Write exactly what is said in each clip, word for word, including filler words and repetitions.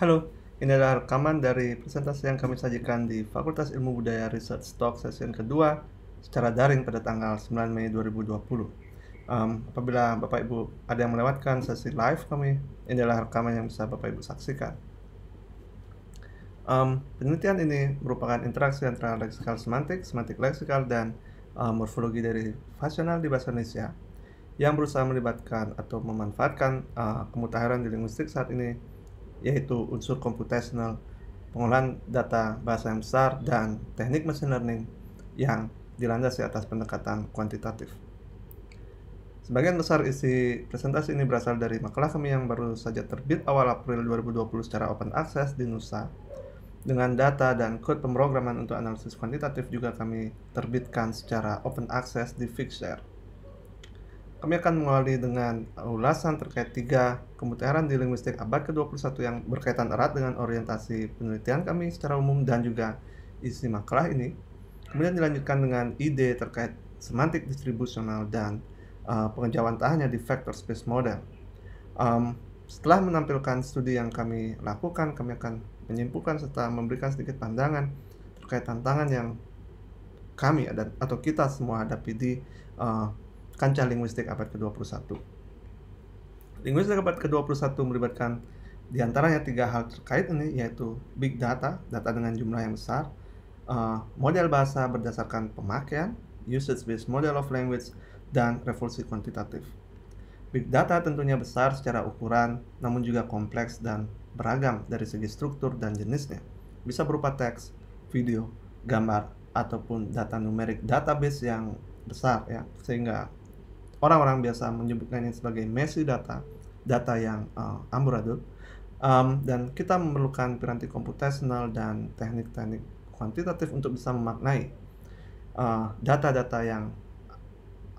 Halo, ini adalah rekaman dari presentasi yang kami sajikan di Fakultas Ilmu Budaya Research Talk session kedua secara daring pada tanggal sembilan Mei dua ribu dua puluh. Um, apabila Bapak Ibu ada yang melewatkan sesi live kami, ini adalah rekaman yang bisa Bapak Ibu saksikan. Um, penelitian ini merupakan interaksi antara leksikal semantik, semantik leksikal, dan um, morfologi dari fasional di Bahasa Indonesia yang berusaha melibatkan atau memanfaatkan uh, kemutahiran di linguistik saat ini, yaitu unsur computational, pengolahan data bahasa yang besar, dan teknik machine learning yang dilandasi atas pendekatan kuantitatif. Sebagian besar isi presentasi ini berasal dari makalah kami yang baru saja terbit awal April dua ribu dua puluh secara open access di Nusa. Dengan data dan kode pemrograman untuk analisis kuantitatif juga kami terbitkan secara open access di Figshare. Kami akan mengawali dengan ulasan terkait tiga kemutiharaan di linguistik abad ke dua puluh satu yang berkaitan erat dengan orientasi penelitian kami secara umum dan juga isi makalah ini. Kemudian dilanjutkan dengan ide terkait semantik distribusional dan uh, penjauhan tahannya di vector space model. Um, setelah menampilkan studi yang kami lakukan, kami akan menyimpulkan serta memberikan sedikit pandangan terkait tantangan yang kami atau kita semua hadapi di uh, kancah linguistik abad ke dua puluh satu. Linguistik abad ke dua puluh satu melibatkan diantaranya tiga hal terkait ini, yaitu big data, data dengan jumlah yang besar, uh, model bahasa berdasarkan pemakaian, usage-based model of language, dan revolusi kuantitatif. Big data tentunya besar secara ukuran, namun juga kompleks dan beragam dari segi struktur dan jenisnya. Bisa berupa teks, video, gambar, ataupun data numerik database yang besar, ya, sehingga orang-orang biasa menyebutkan ini sebagai messy data, data yang uh, amburadul, um, dan kita memerlukan piranti computational dan teknik-teknik kuantitatif untuk bisa memaknai data-data uh, yang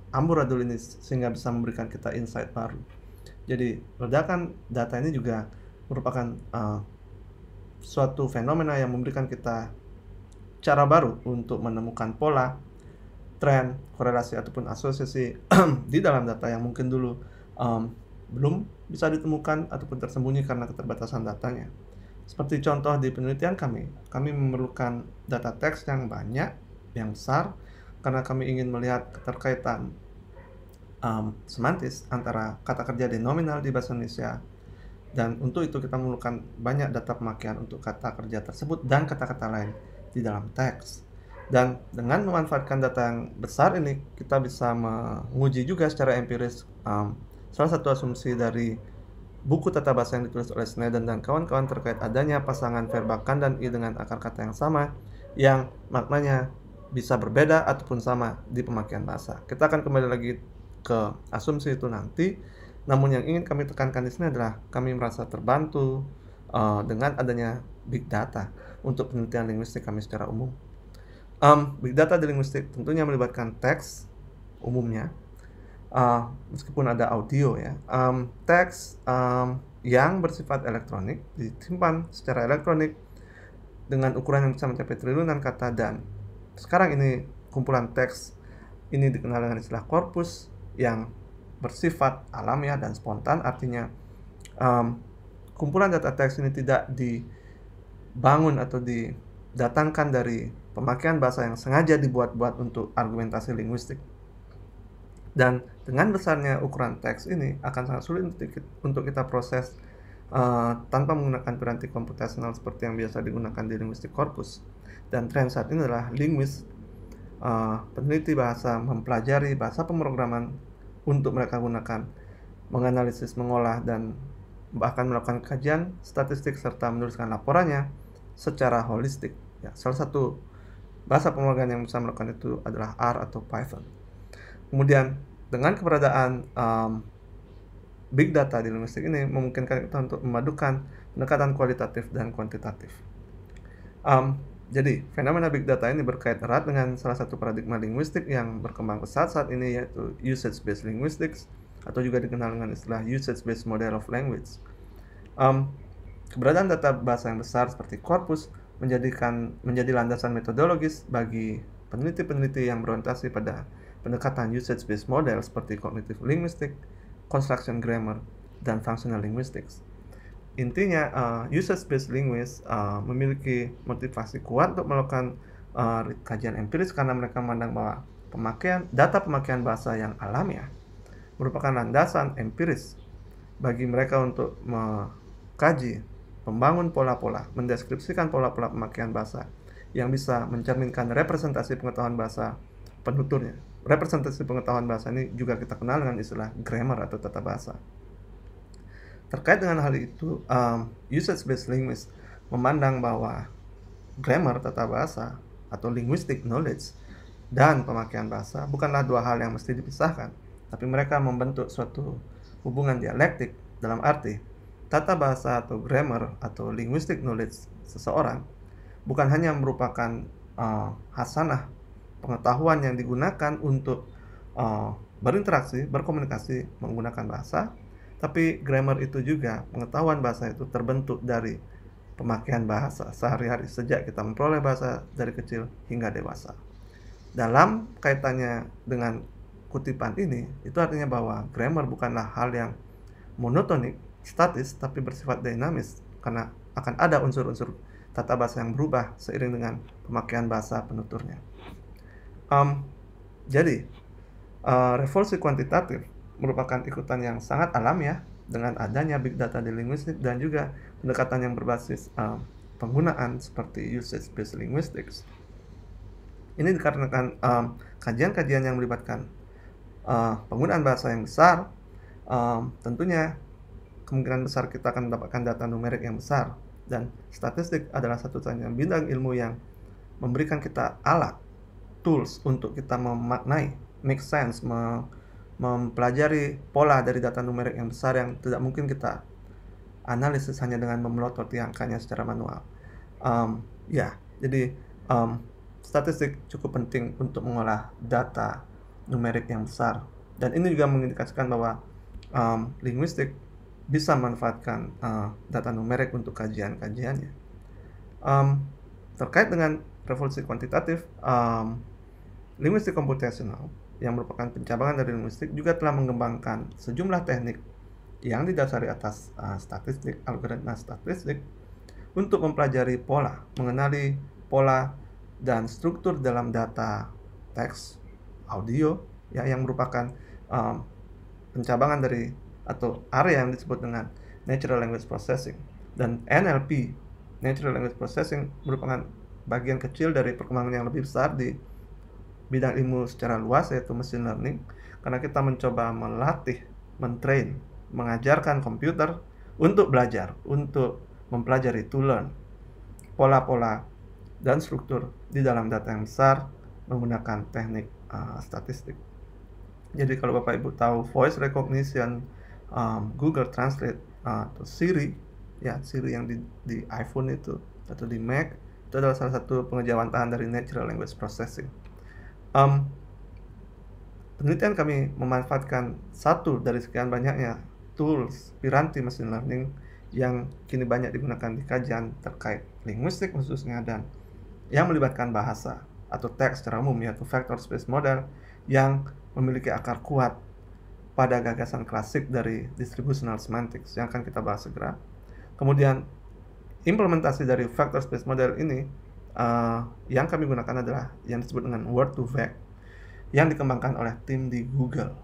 amburadul ini sehingga bisa memberikan kita insight baru. Jadi ledakan data ini juga merupakan uh, suatu fenomena yang memberikan kita cara baru untuk menemukan pola, tren, korelasi, ataupun asosiasi di dalam data yang mungkin dulu um, belum bisa ditemukan ataupun tersembunyi karena keterbatasan datanya. Seperti contoh di penelitian kami, kami memerlukan data teks yang banyak, yang besar, karena kami ingin melihat keterkaitan um, semantis antara kata kerja denominal di Bahasa Indonesia, dan untuk itu kita memerlukan banyak data pemakaian untuk kata kerja tersebut dan kata-kata lain di dalam teks. Dan dengan memanfaatkan data yang besar ini, kita bisa menguji juga secara empiris um, salah satu asumsi dari buku tata bahasa yang ditulis oleh Sneddon dan kawan-kawan terkait adanya pasangan verba kan dan i dengan akar kata yang sama, yang maknanya bisa berbeda ataupun sama di pemakaian bahasa. Kita akan kembali lagi ke asumsi itu nanti, namun yang ingin kami tekankan di sini adalah kami merasa terbantu uh, dengan adanya big data untuk penelitian linguistik kami secara umum. Um, big data di linguistik tentunya melibatkan teks umumnya, uh, meskipun ada audio, ya, um, teks um, yang bersifat elektronik disimpan secara elektronik dengan ukuran yang bisa mencapai triliunan kata, dan sekarang ini kumpulan teks ini dikenal dengan istilah korpus yang bersifat alamiah dan spontan. Artinya um, kumpulan data teks ini tidak dibangun atau didatangkan dari pemakaian bahasa yang sengaja dibuat-buat untuk argumentasi linguistik. Dan dengan besarnya ukuran teks ini akan sangat sulit untuk kita proses uh, tanpa menggunakan piranti computational seperti yang biasa digunakan di linguistik korpus. Dan tren saat ini adalah linguis, uh, peneliti bahasa, mempelajari bahasa pemrograman untuk mereka gunakan menganalisis, mengolah, dan bahkan melakukan kajian statistik serta menuliskan laporannya secara holistik, ya. Salah satu bahasa pemrograman yang bisa melakukan itu adalah R atau Python. Kemudian dengan keberadaan um, big data di linguistik ini memungkinkan kita untuk memadukan pendekatan kualitatif dan kuantitatif. Um, jadi fenomena big data ini berkait erat dengan salah satu paradigma linguistik yang berkembang pesat saat ini, yaitu usage-based linguistics atau juga dikenal dengan istilah usage-based model of language. Um, keberadaan data bahasa yang besar seperti korpus menjadikan menjadi landasan metodologis bagi peneliti-peneliti yang berorientasi pada pendekatan usage-based model seperti cognitive linguistics, construction grammar, dan functional linguistics. Intinya, uh, user-based linguist uh, memiliki motivasi kuat untuk melakukan uh, kajian empiris karena mereka memandang bahwa pemakaian data pemakaian bahasa yang alamiah merupakan landasan empiris bagi mereka untuk mengkaji, membangun pola-pola, mendeskripsikan pola-pola pemakaian bahasa yang bisa mencerminkan representasi pengetahuan bahasa penuturnya. Representasi pengetahuan bahasa ini juga kita kenal dengan istilah grammar atau tata bahasa. Terkait dengan hal itu, um, usage-based linguist memandang bahwa grammar, tata bahasa, atau linguistic knowledge, dan pemakaian bahasa bukanlah dua hal yang mesti dipisahkan, tapi mereka membentuk suatu hubungan dialektik dalam arti tata bahasa atau grammar atau linguistic knowledge seseorang bukan hanya merupakan uh, hasanah pengetahuan yang digunakan untuk uh, berinteraksi, berkomunikasi menggunakan bahasa, tapi grammar itu juga, pengetahuan bahasa itu terbentuk dari pemakaian bahasa sehari-hari sejak kita memperoleh bahasa dari kecil hingga dewasa. Dalam kaitannya dengan kutipan ini, itu artinya bahwa grammar bukanlah hal yang monotonik, statis, tapi bersifat dinamis, karena akan ada unsur-unsur tata bahasa yang berubah seiring dengan pemakaian bahasa penuturnya. Um, jadi, uh, revolusi kuantitatif merupakan ikutan yang sangat alamiah dengan adanya big data di linguistik dan juga pendekatan yang berbasis uh, penggunaan seperti usage-based linguistics. Ini dikarenakan kajian-kajian um, yang melibatkan uh, penggunaan bahasa yang besar, um, tentunya kemungkinan besar kita akan mendapatkan data numerik yang besar, dan statistik adalah satu satunya bidang ilmu yang memberikan kita alat, tools untuk kita memaknai, make sense, me mempelajari pola dari data numerik yang besar yang tidak mungkin kita analisis hanya dengan memelototi angkanya secara manual. Um, ya, jadi um, statistik cukup penting untuk mengolah data numerik yang besar. Dan ini juga mengindikasikan bahwa um, linguistik bisa memanfaatkan uh, data numerik untuk kajian-kajiannya. Um, terkait dengan revolusi kuantitatif, um, linguistik computational yang merupakan pencabangan dari linguistik juga telah mengembangkan sejumlah teknik yang didasari atas uh, statistik, algoritma statistik, untuk mempelajari pola, mengenali pola dan struktur dalam data teks, audio, ya, yang merupakan um, pencabangan dari atau area yang disebut dengan natural language processing. Dan N L P, natural language processing, merupakan bagian kecil dari perkembangan yang lebih besar di bidang ilmu secara luas, yaitu machine learning, karena kita mencoba melatih, mentrain, mengajarkan komputer untuk belajar, untuk mempelajari, to learn, pola-pola dan struktur di dalam data yang besar menggunakan teknik uh, statistik. Jadi kalau Bapak Ibu tahu voice recognition, um, Google Translate, uh, atau Siri, ya Siri yang di, di iPhone itu atau di Mac, itu adalah salah satu pengejawantahan dari natural language processing. Um, penelitian kami memanfaatkan satu dari sekian banyaknya tools piranti machine learning yang kini banyak digunakan di kajian terkait linguistik khususnya, dan yang melibatkan bahasa atau teks secara umum, yaitu vector space model yang memiliki akar kuat pada gagasan klasik dari distributional semantics yang akan kita bahas segera. Kemudian implementasi dari vector space model ini Uh, yang kami gunakan adalah yang disebut dengan word to vec yang dikembangkan oleh tim di Google,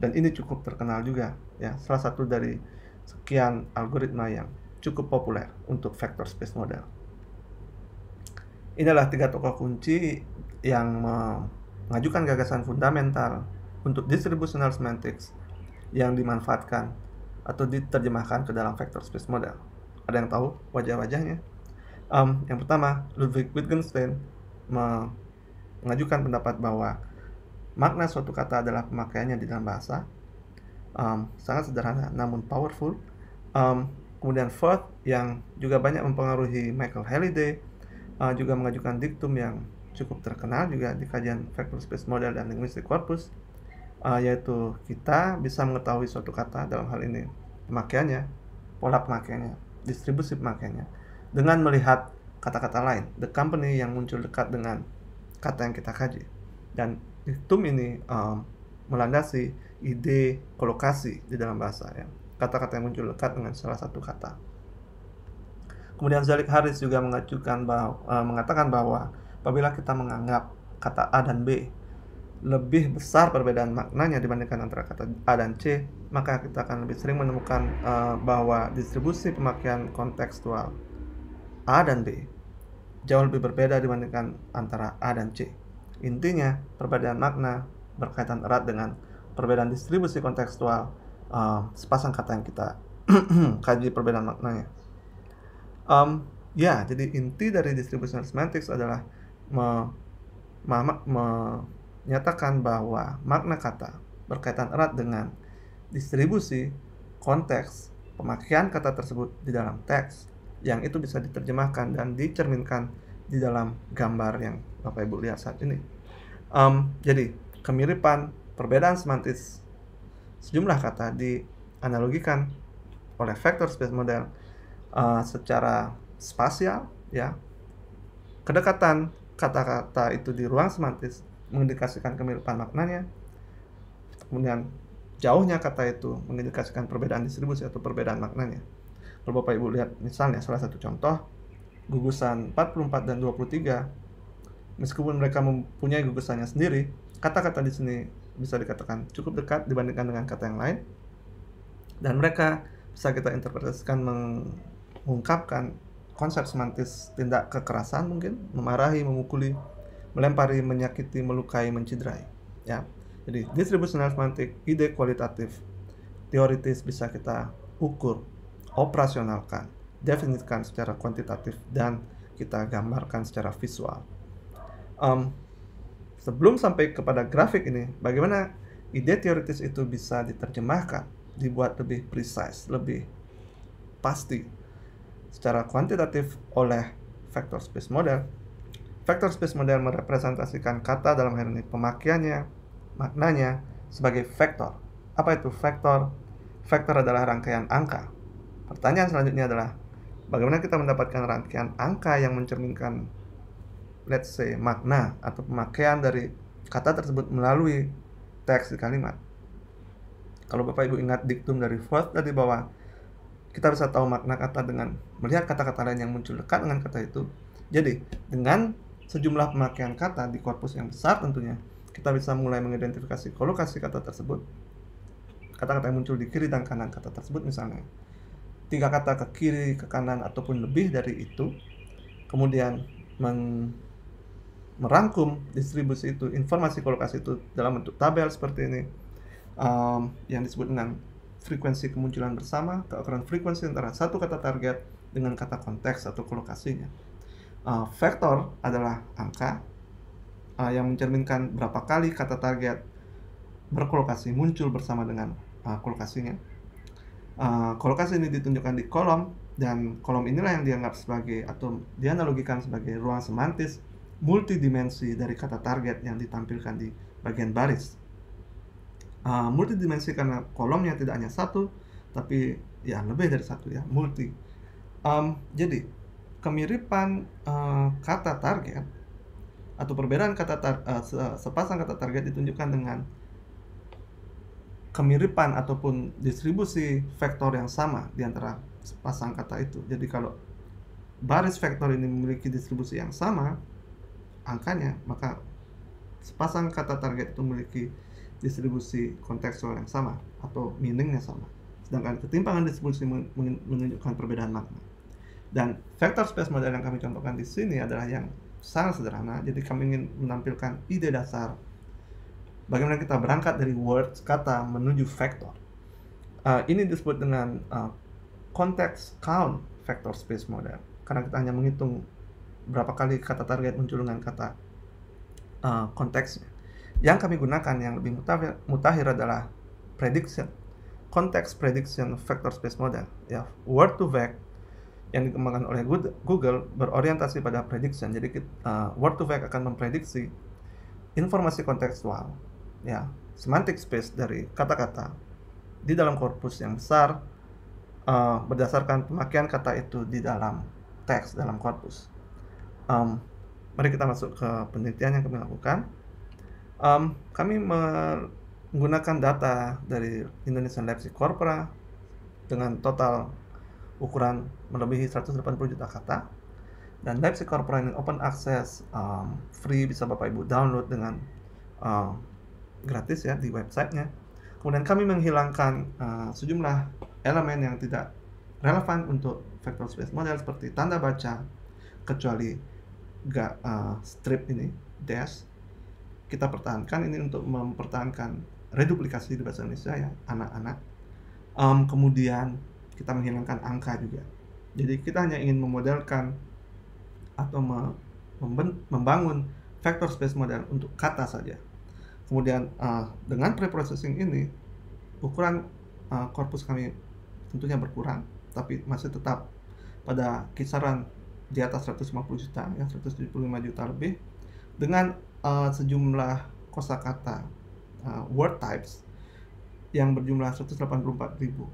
dan ini cukup terkenal juga, ya, salah satu dari sekian algoritma yang cukup populer untuk vector space model. Inilah tiga tokoh kunci yang mengajukan gagasan fundamental untuk distributional semantics yang dimanfaatkan atau diterjemahkan ke dalam vector space model. Ada yang tahu wajah-wajahnya? Um, yang pertama, Ludwig Wittgenstein mengajukan pendapat bahwa makna suatu kata adalah pemakaiannya di dalam bahasa. Um, sangat sederhana namun powerful. Um, kemudian Firth yang juga banyak mempengaruhi Michael Halliday uh, juga mengajukan diktum yang cukup terkenal juga di kajian vector space model dan linguistic corpus, uh, yaitu kita bisa mengetahui suatu kata, dalam hal ini pemakaiannya, pola pemakaiannya, distribusi pemakaiannya, dengan melihat kata-kata lain, the company yang muncul dekat dengan kata yang kita kaji. Dan diktum ini um, melandasi ide kolokasi di dalam bahasa, ya, kata-kata yang muncul dekat dengan salah satu kata. Kemudian Zalik Haris juga mengajukan bahwa, uh, mengatakan bahwa apabila kita menganggap kata A dan B lebih besar perbedaan maknanya dibandingkan antara kata A dan C, maka kita akan lebih sering menemukan uh, bahwa distribusi pemakaian kontekstual A dan B jauh lebih berbeda dibandingkan antara A dan C. Intinya, perbedaan makna berkaitan erat dengan perbedaan distribusi kontekstual uh, sepasang kata yang kita kaji perbedaan maknanya. Um, ya, jadi inti dari distributional semantics adalah me, me, me, menyatakan bahwa makna kata berkaitan erat dengan distribusi, konteks, pemakaian kata tersebut di dalam teks, yang itu bisa diterjemahkan dan dicerminkan di dalam gambar yang Bapak Ibu lihat saat ini. Um, jadi, kemiripan, perbedaan semantis sejumlah kata dianalogikan oleh vector space model Uh, secara spasial, ya. Kedekatan kata-kata itu di ruang semantis mengindikasikan kemiripan maknanya. Kemudian jauhnya kata itu mengindikasikan perbedaan distribusi atau perbedaan maknanya. Kalau Bapak Ibu lihat misalnya salah satu contoh, gugusan empat puluh empat dan dua puluh tiga, meskipun mereka mempunyai gugusannya sendiri, kata-kata di sini bisa dikatakan cukup dekat dibandingkan dengan kata yang lain. Dan mereka bisa kita interpretasikan mengungkapkan konsep semantis tindak kekerasan, mungkin memarahi, memukuli, melempari, menyakiti, melukai, mencidrai, ya. Jadi distributional semantik, ide kualitatif teoritis bisa kita ukur, operasionalkan, definisikan secara kuantitatif, dan kita gambarkan secara visual. Um, sebelum sampai kepada grafik ini, bagaimana ide teoritis itu bisa diterjemahkan, dibuat lebih precise, lebih pasti secara kuantitatif oleh vector space model. Vector space model merepresentasikan kata dalam hal ini pemakaiannya, maknanya sebagai vektor. Apa itu vektor? Vektor adalah rangkaian angka. Pertanyaan selanjutnya adalah bagaimana kita mendapatkan rangkaian angka yang mencerminkan, let's say, makna atau pemakaian dari kata tersebut melalui teks di kalimat. Kalau Bapak Ibu ingat diktum dari Firth tadi bahwa kita bisa tahu makna kata dengan melihat kata-kata lain yang muncul dekat dengan kata itu. Jadi, dengan sejumlah pemakaian kata di korpus yang besar tentunya, kita bisa mulai mengidentifikasi kolokasi kata tersebut. Kata-kata yang muncul di kiri dan kanan kata tersebut misalnya. Tiga kata ke kiri, ke kanan, ataupun lebih dari itu. Kemudian merangkum distribusi itu, informasi kolokasi itu dalam bentuk tabel seperti ini. Um, yang disebut dengan frekuensi kemunculan bersama, keakuran frekuensi antara satu kata target dengan kata konteks atau kolokasinya. Uh, vektor adalah angka uh, yang mencerminkan berapa kali kata target berkolokasi muncul bersama dengan uh, kolokasinya. Uh, kolokasi ini ditunjukkan di kolom, dan kolom inilah yang dianggap sebagai atau dianalogikan sebagai ruang semantis multidimensi dari kata target yang ditampilkan di bagian baris. Uh, multidimensi karena kolomnya tidak hanya satu, tapi ya lebih dari satu, ya, multi. Um, jadi kemiripan uh, kata target atau perbedaan kata tar uh, sepasang kata target ditunjukkan dengan kemiripan ataupun distribusi vektor yang sama di antara sepasang kata itu. Jadi kalau baris vektor ini memiliki distribusi yang sama angkanya, maka sepasang kata target itu memiliki distribusi kontekstual yang sama atau meaningnya sama, sedangkan ketimpangan distribusi menunjukkan perbedaan makna. Dan vector space model yang kami contohkan di sini adalah yang sangat sederhana. Jadi kami ingin menampilkan ide dasar bagaimana kita berangkat dari words kata menuju vektor. Uh, ini disebut dengan uh, context count vector space model karena kita hanya menghitung berapa kali kata target muncul dengan kata uh, konteksnya. Yang kami gunakan yang lebih mutakhir, mutakhir adalah prediction, konteks prediction vector space model, ya. word to vec yang dikembangkan oleh Google berorientasi pada prediction. Jadi uh, word to vec akan memprediksi informasi kontekstual, ya, semantic space dari kata-kata di dalam korpus yang besar uh, berdasarkan pemakaian kata itu di dalam teks, dalam korpus. Um, mari kita masuk ke penelitian yang kami lakukan. Um, kami menggunakan data dari Indonesian Lexi Corpora dengan total ukuran melebihi seratus delapan puluh juta kata. Dan Leipzig Corpora ini open access, um, free, bisa Bapak Ibu download dengan uh, gratis ya di websitenya. Kemudian kami menghilangkan uh, sejumlah elemen yang tidak relevan untuk vector space model seperti tanda baca, kecuali ga, uh, strip ini, dash. Kita pertahankan ini untuk mempertahankan reduplikasi di bahasa Indonesia ya, anak-anak. Um, kemudian kita menghilangkan angka juga. Jadi kita hanya ingin memodelkan atau membangun vector space model untuk kata saja. Kemudian uh, dengan preprocessing ini ukuran uh, korpus kami tentunya berkurang, tapi masih tetap pada kisaran di atas seratus lima puluh juta ya, seratus tujuh puluh lima juta lebih, dengan uh, sejumlah kosakata uh, word types yang berjumlah seratus delapan puluh empat ribu.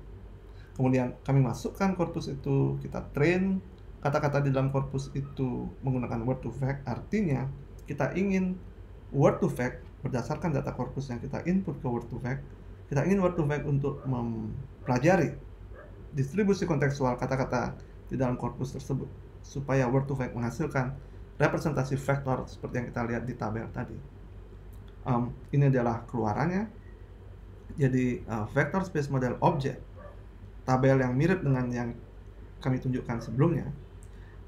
Kemudian kami masukkan korpus itu, kita train kata-kata di dalam korpus itu menggunakan word to vec. Artinya kita ingin word to vec berdasarkan data korpus yang kita input ke word to vec, kita ingin word to vec untuk mempelajari distribusi kontekstual kata-kata di dalam korpus tersebut, supaya word to vec menghasilkan representasi vektor seperti yang kita lihat di tabel tadi. Um, ini adalah keluarannya. Jadi uh, vector space model objek, tabel yang mirip dengan yang kami tunjukkan sebelumnya,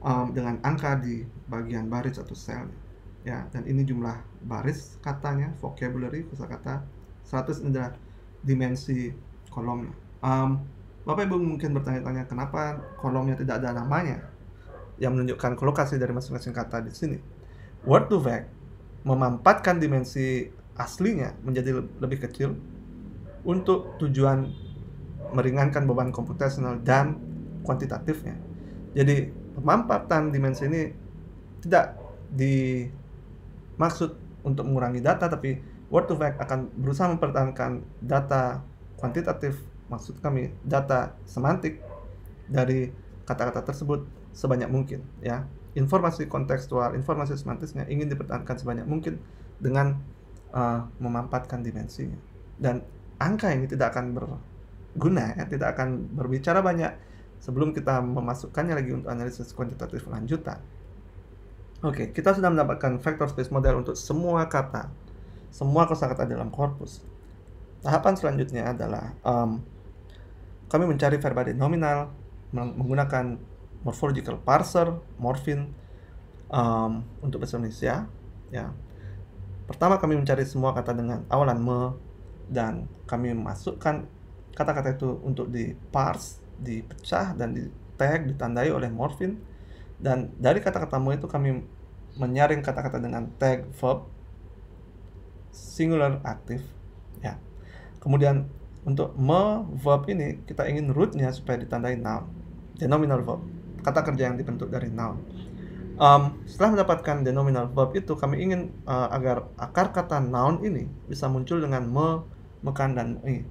Um, dengan angka di bagian baris atau selnya ya. Dan ini jumlah baris katanya, vocabulary, kosakata seratus, ini adalah dimensi kolomnya. um, Bapak Ibu mungkin bertanya-tanya kenapa kolomnya tidak ada namanya yang menunjukkan kolokasi dari masing-masing kata di sini. word to vec memampatkan dimensi aslinya menjadi lebih kecil untuk tujuan meringankan beban komputasional dan kuantitatifnya. Jadi pemampatan dimensi ini tidak dimaksud untuk mengurangi data, tapi word to vec akan berusaha mempertahankan data kuantitatif, maksud kami data semantik dari kata-kata tersebut sebanyak mungkin ya. Informasi kontekstual, informasi semantisnya ingin dipertahankan sebanyak mungkin dengan uh, memampatkan dimensinya. Dan angka ini tidak akan berguna ya, tidak akan berbicara banyak sebelum kita memasukkannya lagi untuk analisis kuantitatif lanjutan. Oke, kita sudah mendapatkan vector space model untuk semua kata, semua kosakata dalam korpus. Tahapan selanjutnya adalah um, kami mencari verba denominal menggunakan morphological parser, morfin, um, untuk bahasa Indonesia. Ya. Pertama kami mencari semua kata dengan awalan me, dan kami memasukkan kata-kata itu untuk di parse, dipecah dan di tag, ditandai oleh morfin. Dan dari kata-kata mu itu kami menyaring kata-kata dengan tag verb singular aktif ya. Kemudian untuk me verb ini kita ingin rootnya supaya ditandai noun, denominal verb, kata kerja yang dibentuk dari noun. Um, setelah mendapatkan denominal verb itu, kami ingin uh, agar akar kata noun ini bisa muncul dengan me, mekan, dan i,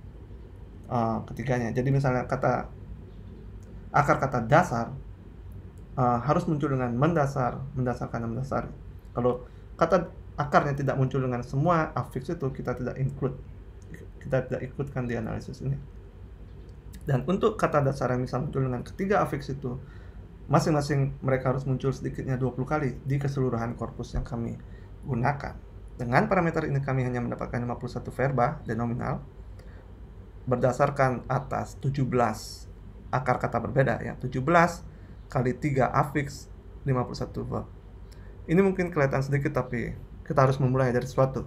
uh, ketiganya. Jadi misalnya kata akar kata dasar uh, harus muncul dengan mendasar, mendasarkan, mendasari. Kalau kata akarnya tidak muncul dengan semua afiks itu, kita tidak include, kita tidak ikutkan di analisis ini. Dan untuk kata dasar yang bisa muncul dengan ketiga afiks itu, masing-masing mereka harus muncul sedikitnya dua puluh kali di keseluruhan korpus yang kami gunakan. Dengan parameter ini kami hanya mendapatkan lima puluh satu verba denominal berdasarkan atas tujuh belas akar kata berbeda ya, tujuh belas kali tiga afiks, lima puluh satu verb. Ini mungkin kelihatan sedikit, tapi kita harus memulai dari sesuatu.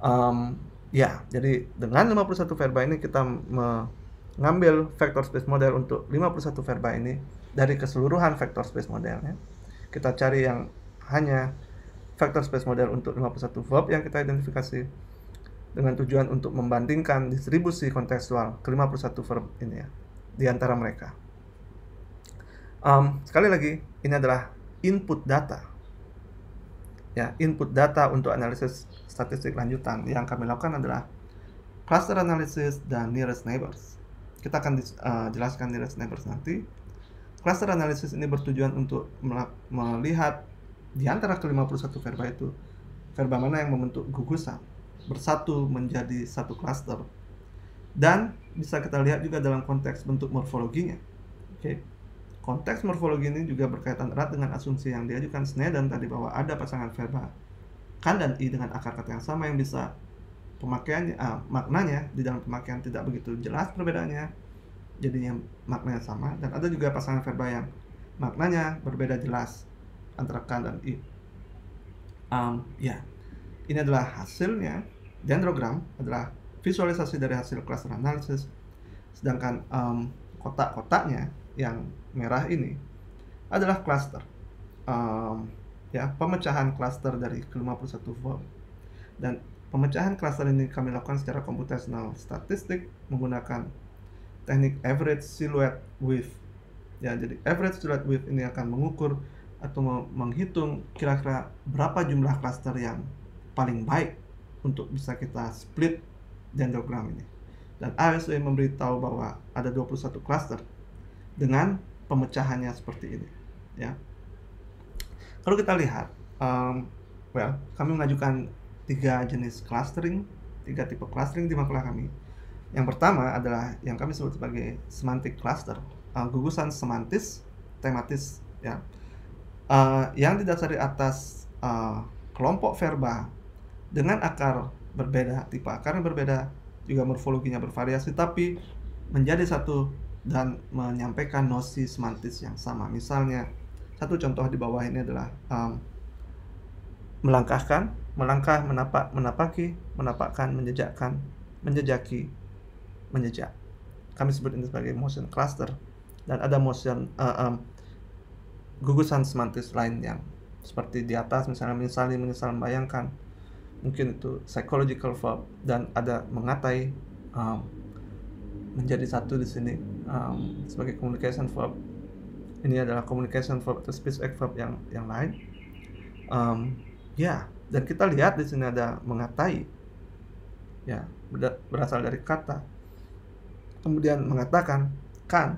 um, Ya, jadi dengan lima puluh satu verba ini kita mengambil vector space model untuk lima puluh satu verba ini dari keseluruhan vector space modelnya. Kita cari yang hanya vector space model untuk lima puluh satu verb yang kita identifikasi, dengan tujuan untuk membandingkan distribusi kontekstual ke lima puluh satu verb ini ya, di antara mereka. Um, sekali lagi, ini adalah input data ya, input data untuk analisis statistik lanjutan. Yang kami lakukan adalah cluster analysis dan nearest neighbors. Kita akan uh, jelaskan nearest neighbors nanti. Cluster analysis ini bertujuan untuk melihat di antara ke lima puluh satu verba itu, verba mana yang membentuk gugusan, bersatu menjadi satu cluster. Dan bisa kita lihat juga dalam konteks bentuk morfologinya. Oke, okay. Konteks morfologi ini juga berkaitan erat dengan asumsi yang diajukan Sneddon tadi bahwa ada pasangan verba kan dan i dengan akar kata yang sama yang bisa pemakaiannya, ah, maknanya di dalam pemakaian tidak begitu jelas perbedaannya, jadinya maknanya sama, dan ada juga pasangan verba yang maknanya berbeda jelas antara kan dan i. Um, ya, yeah. Ini adalah hasilnya. Dendrogram adalah visualisasi dari hasil cluster analysis, sedangkan um, kotak-kotaknya yang merah ini adalah cluster, um, ya pemecahan cluster dari ke lima puluh satu form. Dan pemecahan cluster ini kami lakukan secara computational statistik menggunakan teknik average silhouette width. Ya, jadi average silhouette width ini akan mengukur atau menghitung kira-kira berapa jumlah cluster yang paling baik untuk bisa kita split dendrogram ini. Dan R S W memberitahu bahwa ada dua puluh satu cluster dengan pemecahannya seperti ini, ya. Kalau kita lihat, um, well, kami mengajukan tiga jenis clustering, tiga tipe clustering di makalah kami. Yang pertama adalah yang kami sebut sebagai semantic cluster, uh, gugusan semantis, tematis, ya. Uh, yang didasari atas uh, kelompok verba dengan akar berbeda, tipe akarnya berbeda, juga morfologinya bervariasi, tapi menjadi satu dan menyampaikan nosi semantis yang sama. Misalnya, satu contoh di bawah ini adalah um, melangkahkan, melangkah, menapak, menapaki, menapakkan, menjejakkan, menjejaki, menjejak. Kami sebut ini sebagai motion cluster, dan ada motion uh, um, gugusan semantis lain yang seperti di atas, misalnya menyesali, menyesal, membayangkan, mungkin itu psychological verb, dan ada mengatai, um, menjadi satu di sini um, sebagai communication verb. Ini adalah communication verb atau speech act verb yang yang lain, um, ya. Dan kita lihat di sini ada mengatai, ya, berasal dari kata, kemudian mengatakan, kan,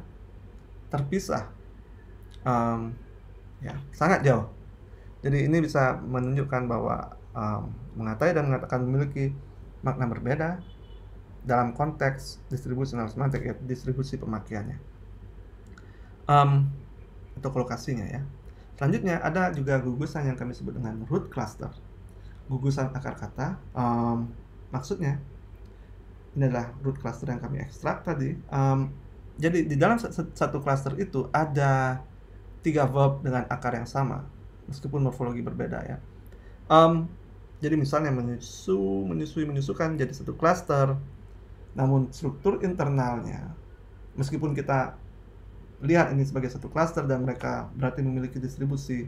terpisah. Um, ya, sangat jauh. Jadi ini bisa menunjukkan bahwa um, mengatai dan mengatakan memiliki makna berbeda dalam konteks distribusi semantik, ya, distribusi pemakaiannya um, atau kolokasinya, ya. Selanjutnya ada juga gugusan yang kami sebut dengan root cluster, gugusan akar kata. Um, maksudnya ini adalah root cluster yang kami ekstrak tadi. Um, jadi di dalam satu cluster itu ada tiga verb dengan akar yang sama, meskipun morfologi berbeda, ya. Um, jadi misalnya menyusu, menyusui, menyusukan jadi satu cluster, namun struktur internalnya, meskipun kita lihat ini sebagai satu cluster dan mereka berarti memiliki distribusi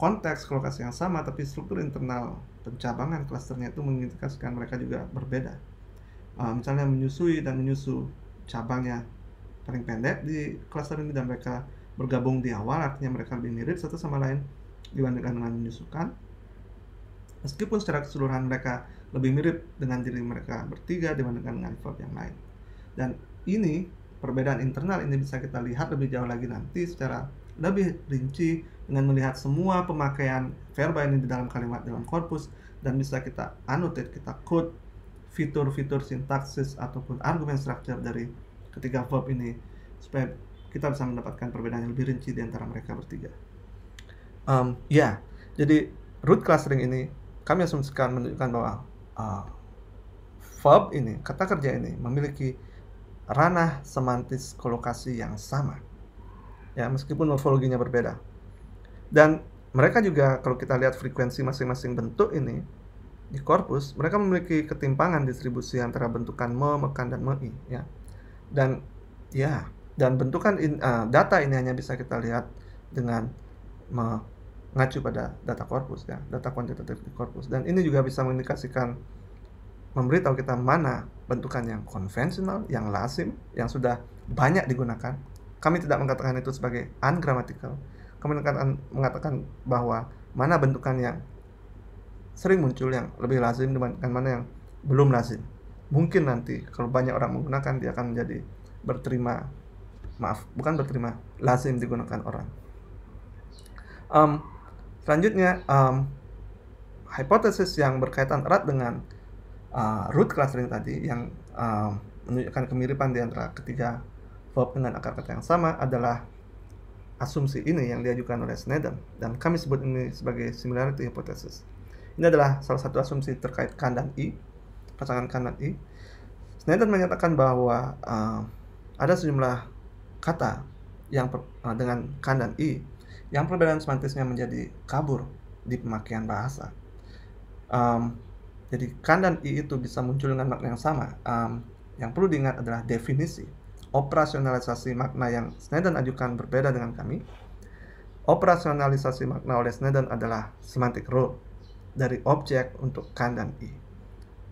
konteks kolokasi yang sama, tapi struktur internal pencabangan clusternya itu mengindikasikan mereka juga berbeda. Um, misalnya menyusui dan menyusu cabangnya paling pendek di cluster ini dan mereka bergabung di awal, artinya mereka lebih mirip satu sama lain dibandingkan dengan menyusukan. Meskipun secara keseluruhan mereka lebih mirip dengan diri mereka bertiga dibandingkan dengan verb yang lain. Dan ini, perbedaan internal ini bisa kita lihat lebih jauh lagi nanti secara lebih rinci dengan melihat semua pemakaian verba ini di dalam kalimat, dalam korpus, dan bisa kita annotate, kita code fitur-fitur sintaksis ataupun argumen structure dari ketiga verb ini supaya kita bisa mendapatkan perbedaan yang lebih rinci di antara mereka bertiga. Um, ya, yeah. Jadi root clustering ini kami asumsikan menunjukkan bahwa uh, verb ini, kata kerja ini memiliki ranah semantis kolokasi yang sama, ya, meskipun morfologinya berbeda. Dan mereka juga kalau kita lihat frekuensi masing-masing bentuk ini di korpus, mereka memiliki ketimpangan distribusi antara bentukan me, mekan, dan mei, ya. Dan ya. Yeah, Dan bentukan in, uh, data ini hanya bisa kita lihat dengan mengacu pada data korpus, ya, data kuantitatif di korpus. Dan ini juga bisa mengindikasikan, memberitahu kita mana bentukan yang konvensional, yang lazim, yang sudah banyak digunakan. Kami tidak mengatakan itu sebagai ungrammatical. Kami mengatakan, mengatakan bahwa mana bentukan yang sering muncul, yang lebih lazim, dibandingkan mana yang belum lazim. Mungkin nanti kalau banyak orang menggunakan, dia akan menjadi berterima Maaf, bukan berterima, lazim digunakan orang. Um, selanjutnya, um, hipotesis yang berkaitan erat dengan uh, root clustering tadi, yang um, menunjukkan kemiripan di antara ketiga verb dengan akar kata yang sama adalah asumsi ini yang diajukan oleh Sneddon, dan kami sebut ini sebagai similarity hypothesis. Ini adalah salah satu asumsi terkait kandang I, pasangan kandang I. Sneddon menyatakan bahwa uh, ada sejumlah kata yang per, uh, dengan kandang I yang perbedaan semantisnya menjadi kabur di pemakaian bahasa. Um, jadi kandang I itu bisa muncul dengan makna yang sama. Um, yang perlu diingat adalah definisi. Operasionalisasi makna yang Sneddon ajukan berbeda dengan kami. Operasionalisasi makna oleh Sneddon adalah semantic role dari objek untuk kandang I.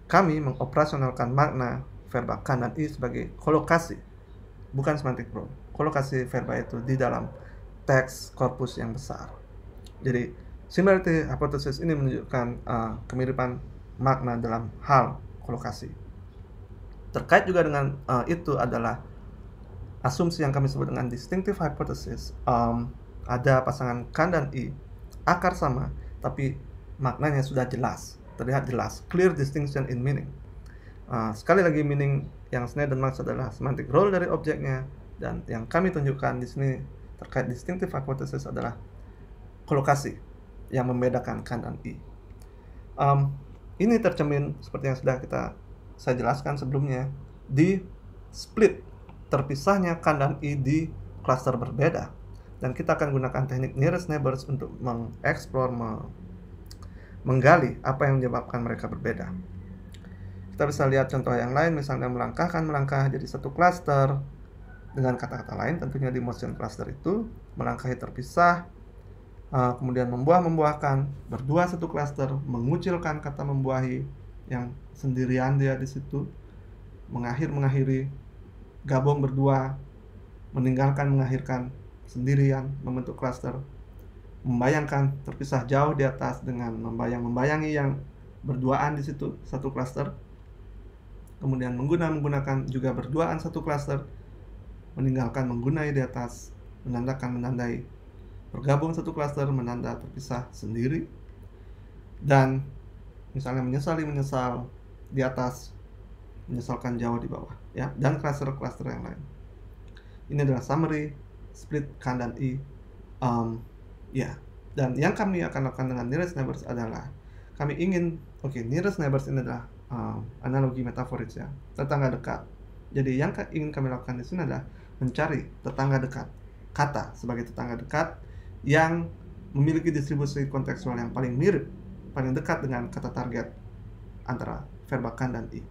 Kami mengoperasionalkan makna verba kandang I sebagai kolokasi, bukan semantic role. Kolokasi verba itu di dalam teks korpus yang besar. Jadi similarity hypothesis ini menunjukkan uh, kemiripan makna dalam hal kolokasi. Terkait juga dengan uh, itu adalah asumsi yang kami sebut dengan distinctive hypothesis. Um, ada pasangan kan dan i, akar sama, tapi maknanya sudah jelas, terlihat jelas, clear distinction in meaning. Uh, sekali lagi, meaning yang Sneddon maksud adalah semantic role dari objeknya, dan yang kami tunjukkan di sini terkait distinctive hypothesis adalah kolokasi yang membedakan kan dan i. Um, ini tercemin seperti yang sudah kita saya jelaskan sebelumnya di split, terpisahnya kan dan i di klaster berbeda, dan kita akan gunakan teknik nearest neighbors untuk mengeksplor, me menggali apa yang menyebabkan mereka berbeda. Kita bisa lihat contoh yang lain, misalnya melangkahkan, melangkah jadi satu klaster dengan kata-kata lain, tentunya di motion cluster itu melangkahi terpisah, kemudian membuah-membuahkan berdua satu klaster, mengucilkan kata membuahi yang sendirian dia di situ, mengakhir-mengakhiri, gabung berdua, meninggalkan, mengakhirkan, sendirian, membentuk klaster, membayangkan, terpisah jauh di atas dengan membayang-membayangi yang berduaan di situ, satu klaster, kemudian mengguna-menggunakan juga berduaan satu klaster, meninggalkan, menggunai di atas, menandakan, menandai, bergabung satu klaster, menanda, terpisah, sendiri, dan misalnya menyesali, menyesal di atas, menyesalkan jauh di bawah, ya, dan klaster-klaster yang lain. Ini adalah summary split kan dan i, um, ya. Yeah. Dan yang kami akan lakukan dengan nearest neighbors adalah kami ingin, oke, okay, nearest neighbors ini adalah um, analogi metaforis, ya, tetangga dekat. Jadi yang ingin kami lakukan di sini adalah mencari tetangga dekat, kata sebagai tetangga dekat yang memiliki distribusi kontekstual yang paling mirip, paling dekat dengan kata target antara verba kan dan i.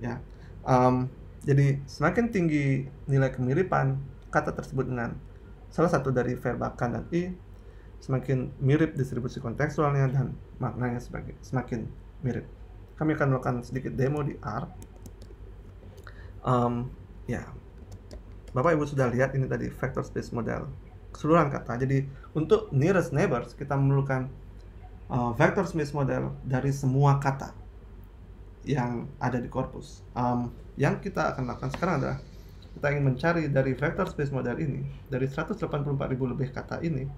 Ya, um, jadi semakin tinggi nilai kemiripan kata tersebut dengan salah satu dari verba kan dan i, semakin mirip distribusi kontekstualnya dan maknanya sebagai semakin mirip. Kami akan melakukan sedikit demo di R. Um, ya, Bapak Ibu sudah lihat ini tadi vector space model keseluruhan kata. Jadi untuk nearest neighbors kita memerlukan uh, vector space model dari semua kata yang ada di korpus. Um, yang kita akan lakukan sekarang adalah kita ingin mencari dari vector space model ini, dari seratus delapan puluh empat ribu lebih kata ini,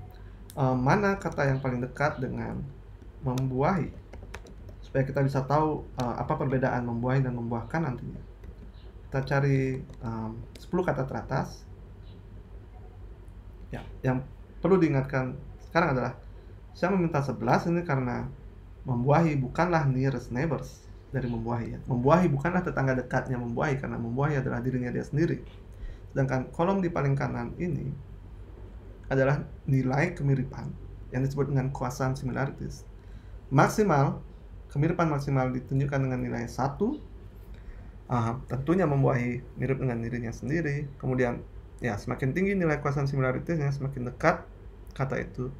um, mana kata yang paling dekat dengan membuahi, supaya kita bisa tahu uh, apa perbedaan membuahi dan membuahkan nantinya. Kita cari um, sepuluh kata teratas. Ya, yang perlu diingatkan sekarang adalah saya meminta sebelas ini karena membuahi bukanlah nearest neighbors dari membuahi, ya. Membuahi bukanlah tetangga dekatnya membuahi, karena membuahi adalah dirinya dia sendiri. Sedangkan kolom di paling kanan ini adalah nilai kemiripan yang disebut dengan Quotient similarities. Maksimal, kemiripan maksimal ditunjukkan dengan nilai satu. Uh, tentunya membuahi mirip dengan dirinya sendiri. Kemudian ya, semakin tinggi nilai Quotient similarities-nya, semakin dekat kata itu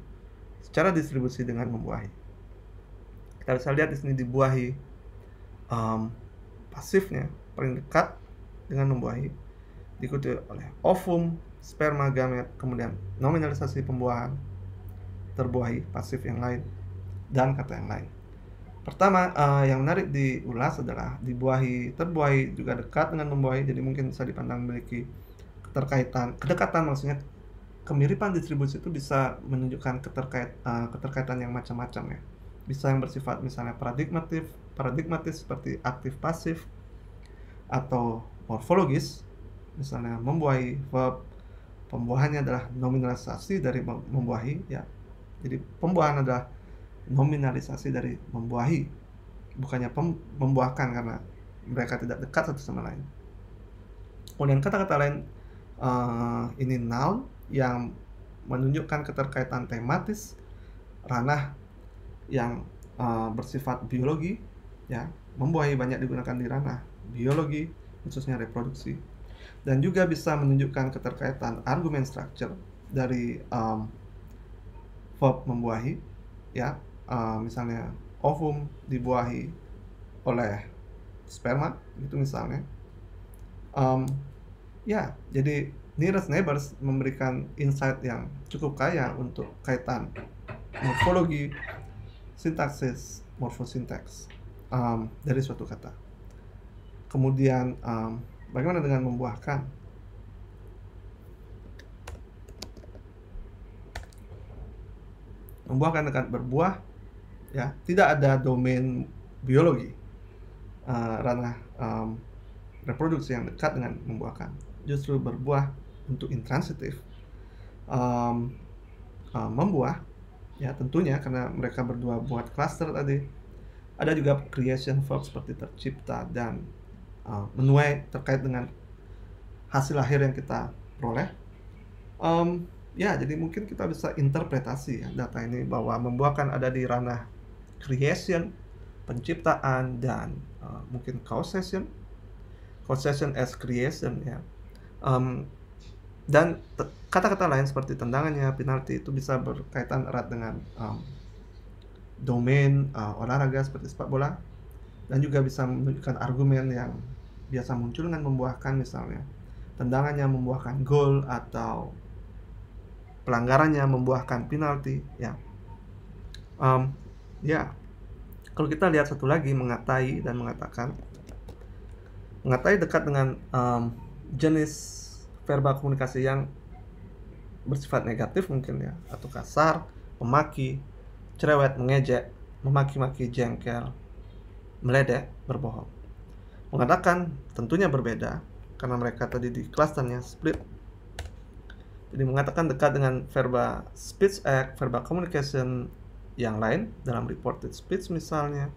secara distribusi dengan membuahi. Kita bisa lihat di sini dibuahi, Um, pasifnya paling dekat dengan membuahi, diikuti oleh ovum, sperma, gamet, kemudian nominalisasi pembuahan, terbuahi, pasif yang lain, dan kata yang lain. Pertama, uh, yang menarik diulas adalah dibuahi, terbuahi juga dekat dengan membuahi, jadi mungkin bisa dipandang memiliki keterkaitan, kedekatan, maksudnya kemiripan distribusi itu bisa menunjukkan keterkait, uh, keterkaitan yang macam-macam, ya. Bisa yang bersifat misalnya paradigmatif, paradigmatis seperti aktif pasif, atau morfologis, misalnya membuahi verb, Pembuahannya adalah nominalisasi dari membuahi, ya. Jadi pembuahan adalah nominalisasi dari membuahi, bukannya pem membuahkan, karena mereka tidak dekat satu sama lain. Kemudian kata-kata lain uh, ini noun yang menunjukkan keterkaitan tematis, ranah yang uh, bersifat biologi, ya. Membuahi banyak digunakan di ranah biologi, khususnya reproduksi, dan juga bisa menunjukkan keterkaitan argumen structure dari um, verb membuahi, ya. Uh, misalnya ovum dibuahi oleh sperma, itu misalnya. Um, ya, jadi nearest neighbors memberikan insight yang cukup kaya untuk kaitan morfologi, sintaksis, morfosintaks um, dari suatu kata. Kemudian um, bagaimana dengan membuahkan? Membuahkan dekat berbuah, ya, tidak ada domain biologi, uh, ranah um, reproduksi yang dekat dengan membuahkan. Justru berbuah untuk intransitif, um, uh, membuah, ya tentunya karena mereka berdua buat cluster tadi. Ada juga creation verb seperti tercipta dan Uh, menuai terkait dengan hasil akhir yang kita peroleh. Um, ya, jadi mungkin kita bisa interpretasi, ya, data ini bahwa membuahkan ada di ranah creation, penciptaan, dan uh, mungkin causation, causation as creation, ya. Um, dan kata-kata lain seperti tendangannya, penalti, itu bisa berkaitan erat dengan um, domain uh, olahraga seperti sepak bola, dan juga bisa menunjukkan argumen yang biasa muncul dengan membuahkan, misalnya tendangannya membuahkan gol atau pelanggarannya membuahkan penalti, ya. Um, ya, kalau kita lihat satu lagi, mengatai dan mengatakan. Mengatai dekat dengan um, jenis verba komunikasi yang bersifat negatif mungkin, ya, atau kasar, memaki, cerewet, mengejek, memaki-maki, jengkel, meledek, berbohong. Mengatakan tentunya berbeda karena mereka tadi di klasternya split. Jadi mengatakan dekat dengan verba speech act, verba communication yang lain dalam reported speech misalnya.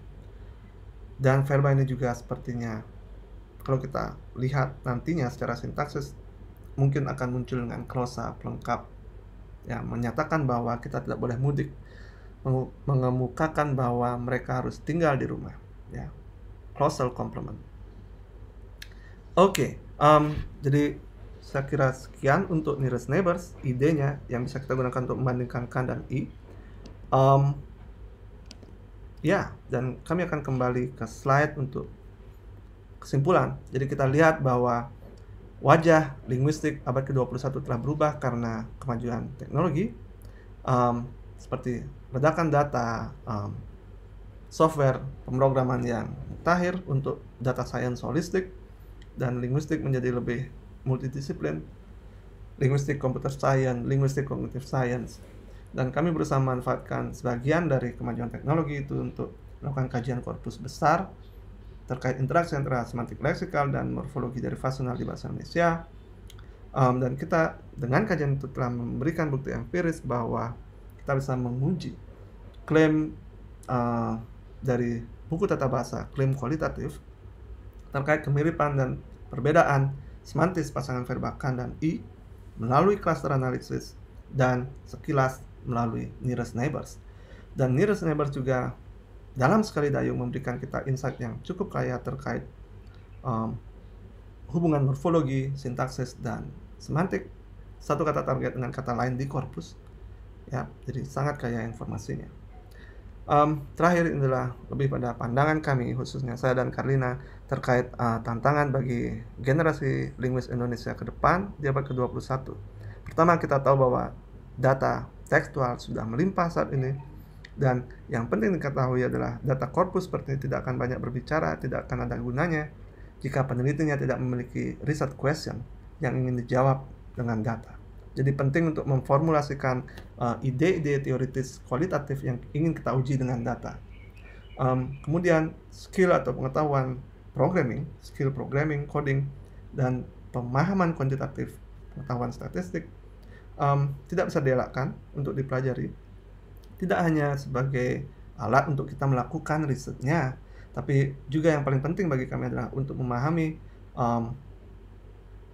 Dan verba ini juga sepertinya kalau kita lihat nantinya secara sintaksis mungkin akan muncul dengan klausa pelengkap, ya, menyatakan bahwa kita tidak boleh mudik, mengemukakan bahwa mereka harus tinggal di rumah, ya, clausal complement. Oke, okay, um, jadi saya kira sekian untuk nearest neighbors, idenya yang bisa kita gunakan untuk membandingkan kan dan i. Um, ya, dan kami akan kembali ke slide untuk kesimpulan. Jadi kita lihat bahwa wajah linguistik abad ke dua puluh satu telah berubah karena kemajuan teknologi, um, seperti ledakan data, um, software pemrograman yang mutakhir untuk data science holistik, dan linguistik menjadi lebih multidisiplin, linguistik computer science, linguistik cognitive science, dan kami berusaha memanfaatkan sebagian dari kemajuan teknologi itu untuk melakukan kajian korpus besar terkait interaksi antara semantik leksikal dan morfologi derivasional di bahasa Indonesia, um, dan kita dengan kajian itu telah memberikan bukti empiris bahwa kita bisa menguji klaim uh, dari buku tata bahasa, klaim kualitatif terkait kemiripan dan perbedaan semantis pasangan verba kan dan i melalui cluster analysis dan sekilas melalui nearest neighbors. Dan nearest neighbors juga dalam sekali dayung memberikan kita insight yang cukup kaya terkait um, hubungan morfologi, sintaksis, dan semantik satu kata target dengan kata lain di korpus, ya, jadi sangat kaya informasinya. Um, terakhir inilah lebih pada pandangan kami, khususnya saya dan Karlina, terkait uh, tantangan bagi generasi linguis Indonesia ke depan di abad ke dua puluh satu. Pertama, kita tahu bahwa data tekstual sudah melimpah saat ini, dan yang penting diketahui adalah data korpus seperti ini tidak akan banyak berbicara, tidak akan ada gunanya jika penelitinya tidak memiliki research question yang ingin dijawab dengan data. Jadi penting untuk memformulasikan ide-ide uh, teoritis kualitatif yang ingin kita uji dengan data. Um, kemudian skill atau pengetahuan programming, skill programming, coding, dan pemahaman kuantitatif, pengetahuan statistik, um, tidak bisa dielakkan untuk dipelajari. Tidak hanya sebagai alat untuk kita melakukan risetnya, tapi juga yang paling penting bagi kami adalah untuk memahami um,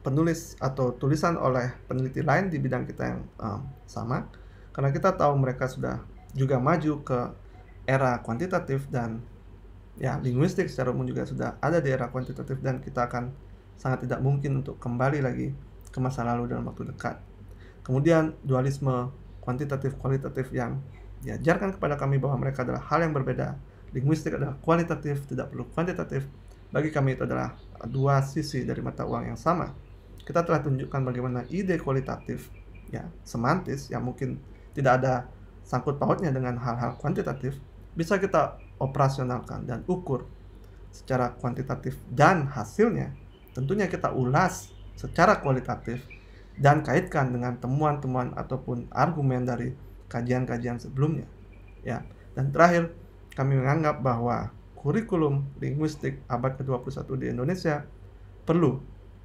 penulis atau tulisan oleh peneliti lain di bidang kita yang um, sama, karena kita tahu mereka sudah juga maju ke era kuantitatif dan ya, linguistik secara umum juga sudah ada di era kuantitatif, dan kita akan sangat tidak mungkin untuk kembali lagi ke masa lalu dalam waktu dekat. Kemudian dualisme kuantitatif-kualitatif yang diajarkan kepada kami bahwa mereka adalah hal yang berbeda. Linguistik adalah kualitatif, tidak perlu kuantitatif. Bagi kami itu adalah dua sisi dari mata uang yang sama. Kita telah tunjukkan bagaimana ide kualitatif, ya, semantis, yang mungkin tidak ada sangkut pautnya dengan hal-hal kuantitatif, bisa kita operasionalkan dan ukur secara kuantitatif, dan hasilnya tentunya kita ulas secara kualitatif dan kaitkan dengan temuan-temuan ataupun argumen dari kajian-kajian sebelumnya, ya. Dan terakhir, kami menganggap bahwa kurikulum linguistik abad ke dua puluh satu di Indonesia perlu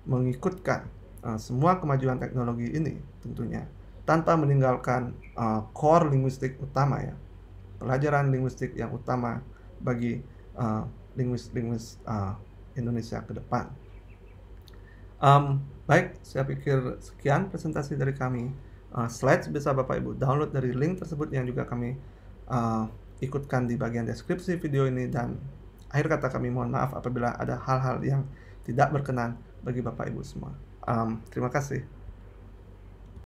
mengikutkan uh, semua kemajuan teknologi ini tentunya, tanpa meninggalkan uh, core linguistik utama, ya, pelajaran linguistik yang utama bagi uh, linguis-linguis uh, Indonesia ke depan. Um, baik, saya pikir sekian presentasi dari kami. Uh, slides bisa Bapak Ibu download dari link tersebut yang juga kami uh, ikutkan di bagian deskripsi video ini, dan akhir kata kami mohon maaf apabila ada hal-hal yang tidak berkenan bagi Bapak Ibu semua. Um, terima kasih.